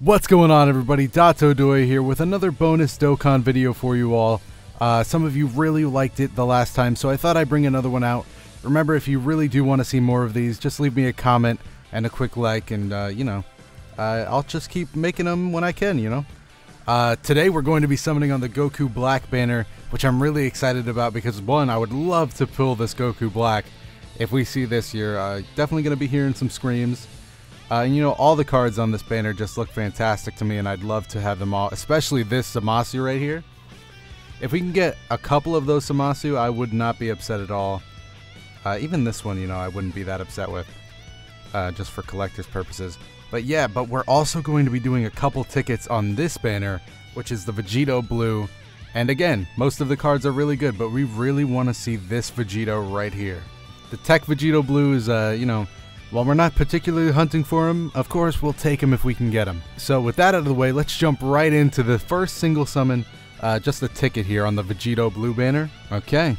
What's going on, everybody? Dato Doi here with another bonus Dokkan video for you all. Some of you really liked it the last time, so I thought I'd bring another one out. Remember, if you really do want to see more of these, just leave me a comment and a quick like, and I'll just keep making them when I can, you know? Today we're going to be summoning on the Goku Black banner, which I'm really excited about because, one, I would love to pull this Goku Black if we see this year. Definitely going to be hearing some screams. And you know, all the cards on this banner just look fantastic to me, and I'd love to have them all, especially this Zamasu right here. If we can get a couple of those Zamasu, I would not be upset at all. Even this one, you know, I wouldn't be that upset with, just for collector's purposes. But yeah, but we're also going to be doing a couple tickets on this banner, which is the Vegito Blue. And again, most of the cards are really good, but we really want to see this Vegito right here. The Tech Vegito Blue is, while we're not particularly hunting for him, of course we'll take him if we can get him. So with that out of the way, let's jump right into the first single summon, just the ticket here on the Vegito Blue banner. Okay.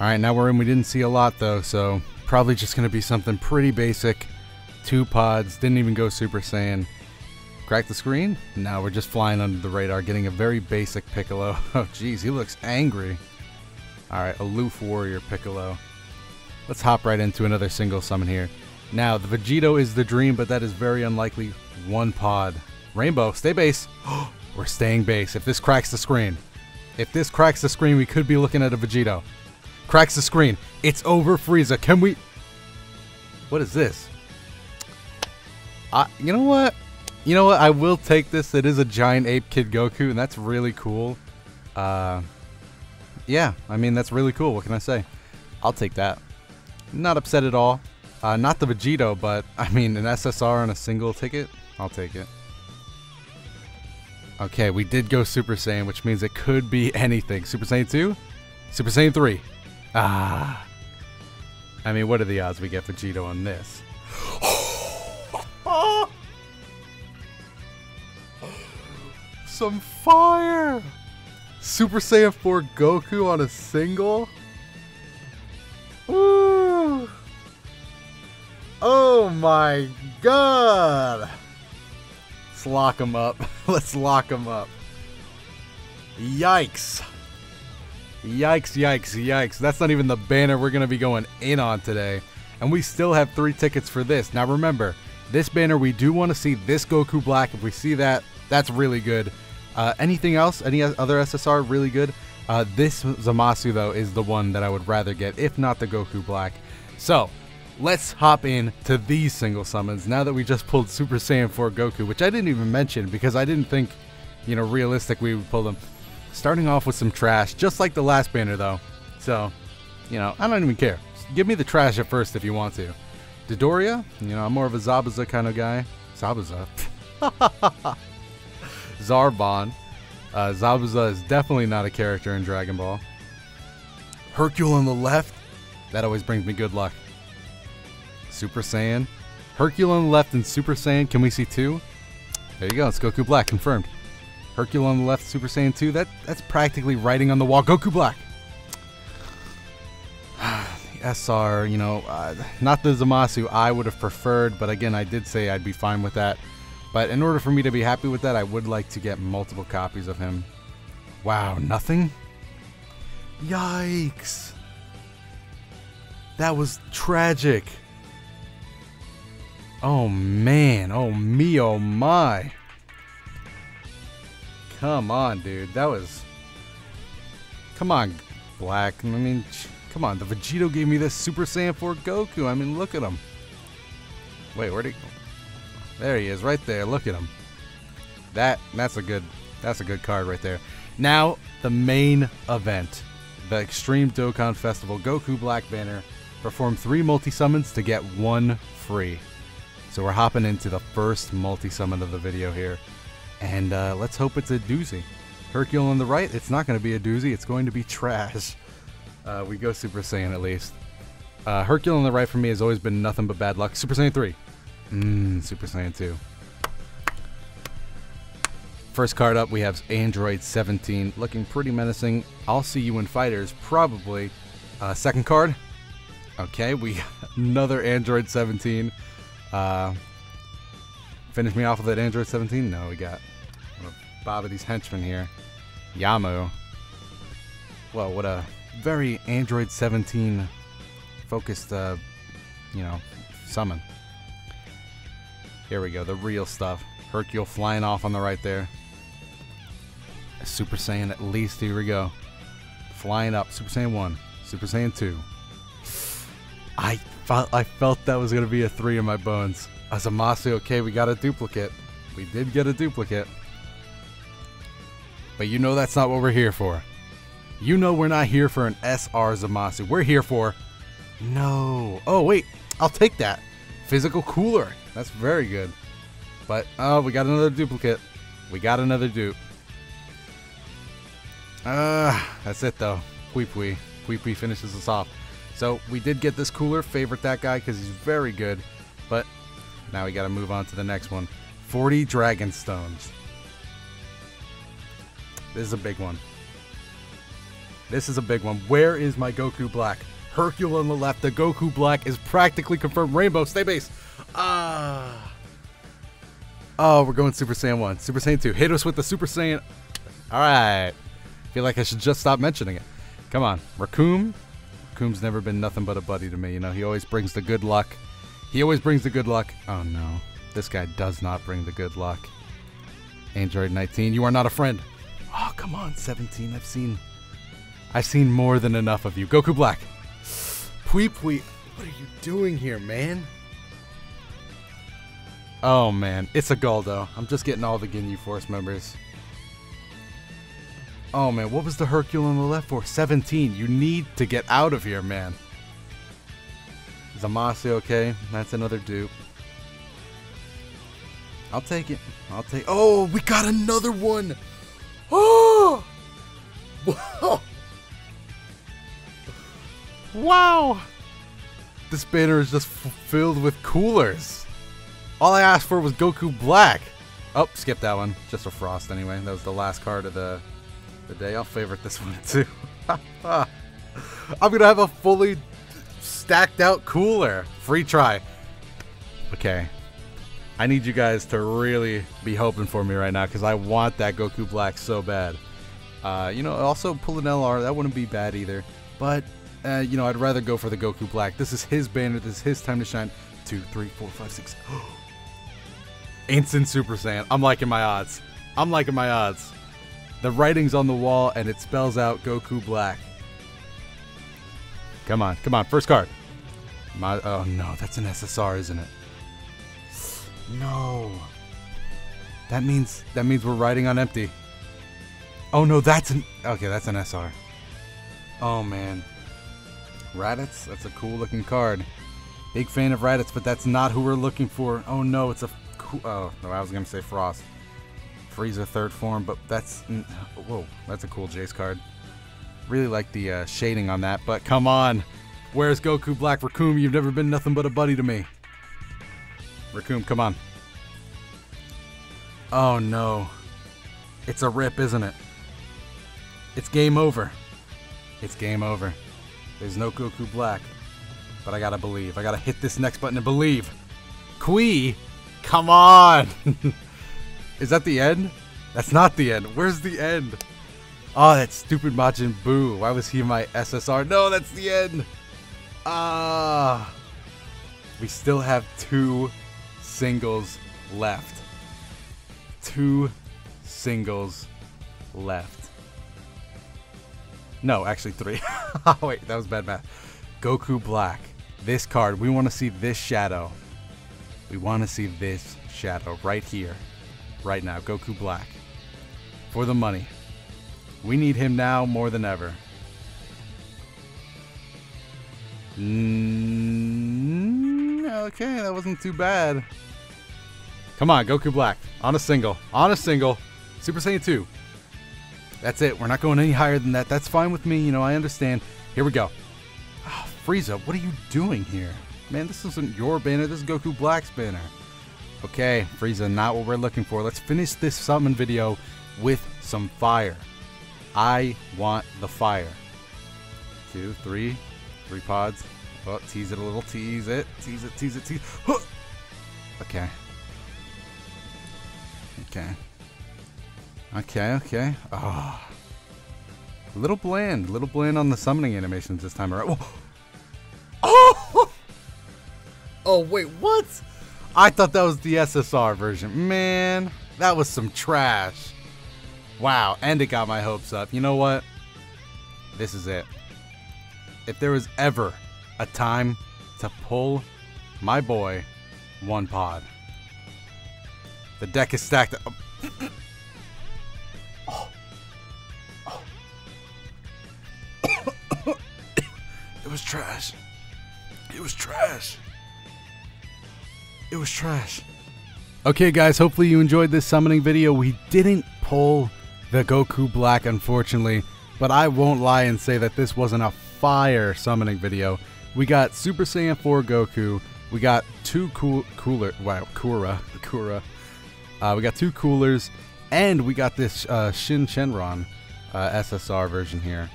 Alright, now we're in. We didn't see a lot though, so probably just going to be something pretty basic. 2 pods, didn't even go Super Saiyan. Crack the screen? No, we're just flying under the radar, getting a very basic Piccolo. Oh jeez, he looks angry. Alright, aloof warrior Piccolo. Let's hop right into another single summon here. Now, the Vegito is the dream, but that is very unlikely. 1 pod. Rainbow, stay base. We're staying base. If this cracks the screen. If this cracks the screen, we could be looking at a Vegito. Cracks the screen. It's over, Frieza. Can we... What is this? You know what? You know what? I will take this. It is a Giant Ape Kid Goku, and that's really cool. Yeah, I mean, that's really cool. What can I say? I'll take that. Not upset at all. Not the Vegito, but I mean an SSR on a single ticket? I'll take it. Okay, we did go Super Saiyan, which means it could be anything. Super Saiyan 2? Super Saiyan 3. Ah. I mean, what are the odds we get Vegito on this? Some fire! Super Saiyan 4 Goku on a single? Ooh. Oh my god! Let's lock him up. Let's lock him up. Yikes. Yikes, yikes, yikes. That's not even the banner we're going to be going in on today. And we still have 3 tickets for this. Now remember, this banner, we do want to see this Goku Black. If we see that, that's really good. Anything else? Any other SSR? Really good. This Zamasu, though, is the one that I would rather get, if not the Goku Black. So... let's hop in to these single summons now that we just pulled Super Saiyan 4 Goku, which I didn't even mention because I didn't think, you know, realistic we would pull them. Starting off with some trash, just like the last banner though. So, you know, I don't even care. Just give me the trash at first if you want to. Dotodoya, you know, I'm more of a Zabuza kind of guy. Zabuza. Zarbon. Zabuza is definitely not a character in Dragon Ball. Hercule on the left. That always brings me good luck. Super Saiyan. Hercule on the left and Super Saiyan. Can we see 2? There you go. It's Goku Black. Confirmed. Hercule on the left, Super Saiyan 2. That's practically writing on the wall. Goku Black. The SR, you know, not the Zamasu I would have preferred, but again, I did say I'd be fine with that. But in order for me to be happy with that, I would like to get multiple copies of him. Wow, nothing? Yikes. That was tragic. Oh man, oh me, oh my. Come on, dude, that was... Come on, Black, I mean, come on, the Vegito gave me this Super Saiyan 4 Goku, I mean, look at him. Wait, where'd he go? There he is, right there, look at him. That's a good card right there. Now, the main event, the Extreme Dokkan Festival Goku Black banner. Perform 3 multi-summons to get 1 free. So we're hopping into the first multi-summon of the video here. And let's hope it's a doozy. Hercule on the right, it's not going to be a doozy. It's going to be trash. We go Super Saiyan at least. Hercule on the right for me has always been nothing but bad luck. Super Saiyan 3. Super Saiyan 2. First card up, we have Android 17. Looking pretty menacing. I'll see you in fighters, probably. Second card. Okay, we got another Android 17. Finish me off with that Android 17? No, we got one of Babidi's henchmen here. Yamu. Well, what a very Android 17 focused, summon. Here we go, the real stuff. Hercule flying off on the right there. Super Saiyan at least, here we go. Flying up, Super Saiyan 1, Super Saiyan 2. I felt that was going to be a 3 in my bones. Zamasu, okay, we got a duplicate. We did get a duplicate. But you know that's not what we're here for. You know we're not here for an SR Zamasu. We're here for... No. Oh, wait. I'll take that. Physical Cooler. That's very good. But, oh, we got another duplicate. We got another dupe. That's it, though. Pui Pui. Pui Pui finishes us off. So, we did get this Cooler. Favorite that guy because he's very good. But... now we gotta move on to the next one. 40 Dragon Stones. This is a big one. This is a big one. Where is my Goku Black? Hercule on the left. The Goku Black is practically confirmed. Rainbow, stay base. Ah. Oh, we're going Super Saiyan 1. Super Saiyan 2. Hit us with the Super Saiyan. Alright. Feel like I should just stop mentioning it. Come on. Rakum. Rakum's never been nothing but a buddy to me. You know, he always brings the good luck. He always brings the good luck. Oh no, this guy does not bring the good luck. Android 19, you are not a friend. Oh, come on, 17, I've seen more than enough of you. Goku Black. Pui Pui, what are you doing here, man? Oh man, it's a Galdo. I'm just getting all the Ginyu Force members. Oh man, what was the Hercule on the left for? 17, you need to get out of here, man. Zamasu, okay, that's another dupe. I'll take it. Oh, we got another one. Oh! Wow! Wow! This banner is just filled with coolers. All I asked for was Goku Black. Oh, skip that one. Just a Frost anyway. That was the last card of the day. I'll favorite this one too. I'm gonna have a fully stacked out Cooler. Free try. Okay. I need you guys to really be hoping for me right now because I want that Goku Black so bad. Also pull an LR. That wouldn't be bad either. But, I'd rather go for the Goku Black. This is his banner. This is his time to shine. 2, 3, 4, 5, 6. Instant Super Saiyan. I'm liking my odds. The writing's on the wall and it spells out Goku Black. Come on, first card. Oh no, that's an SSR, isn't it? No. That means we're riding on empty. Oh no, that's an SR. Oh man. Raditz, that's a cool looking card. Big fan of Raditz, but that's not who we're looking for. Oh no, it's a cool, oh no, I was gonna say Frost. Frieza third form, but that's a cool Jace card. Really like the shading on that, but come on. Where's Goku Black? Rakum, you've never been nothing but a buddy to me. Rakum, come on. Oh no. It's a rip, isn't it? It's game over. There's no Goku Black. But I gotta believe. I gotta hit this next button to believe. Kui, come on. Is that the end? That's not the end. Where's the end? Oh, that stupid Majin Buu. Why was he my SSR? No, that's the end. We still have 2 singles left. 2 singles left. No, actually 3. Oh, wait, that was bad math. Goku Black. This card. We want to see this shadow. Right here. Right now. Goku Black. For the money. We need him now more than ever. Okay, that wasn't too bad. Come on, Goku Black. On a single. Super Saiyan 2. That's it. We're not going any higher than that. That's fine with me. I understand. Here we go. Oh, Frieza, what are you doing here? Man, this isn't your banner. This is Goku Black's banner. Okay, Frieza, not what we're looking for. Let's finish this summon video with some fire. I want the fire. 2, 3 pods. Oh, tease it a little. Tease it. Huh. Okay. Okay. Okay, okay. Ah. Oh. A little bland on the summoning animations this time around. Whoa. Oh! Oh, wait, what? I thought that was the SSR version. Man, that was some trash. Wow, and it got my hopes up. You know what? This is it. If there was ever a time to pull my boy one pod. The deck is stacked up. It was trash. It was trash. It was trash. Okay guys, hopefully you enjoyed this summoning video. We didn't pull the Goku Black, unfortunately, but I won't lie and say that this wasn't a fire summoning video. We got Super Saiyan 4 Goku. We got two Cooler. We got two Coolers, and we got this Shin Shenron SSR version here.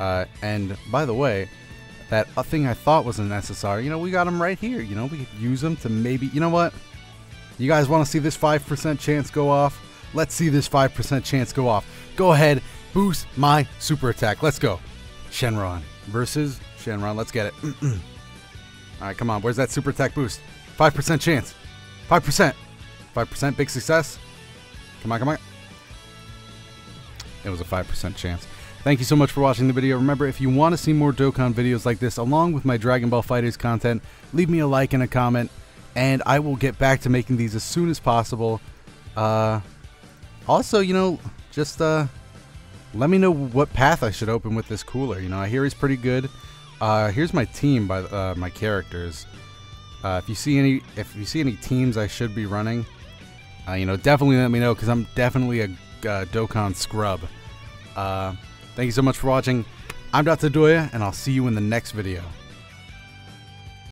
And by the way, that thing I thought was an SSR, you know, we got them right here. You know, we could use them to maybe, you know what? You guys want to see this 5% chance go off? Let's see this 5% chance go off. Go ahead, boost my super attack. Let's go. Shenron versus Shenron. Let's get it. All right, come on. Where's that super attack boost? 5% chance. 5%. 5%, big success. Come on, come on. It was a 5% chance. Thank you so much for watching the video. Remember, if you want to see more Dokkan videos like this, along with my Dragon Ball FighterZ content, leave me a like and a comment, and I will get back to making these as soon as possible. Also, you know, just let me know what path I should open with this Cooler. You know, I hear he's pretty good. Here's my team by my characters. If you see any teams I should be running, you know, definitely let me know, because I'm definitely a Dokkan scrub. Thank you so much for watching. I'm Dato Doi, and I'll see you in the next video.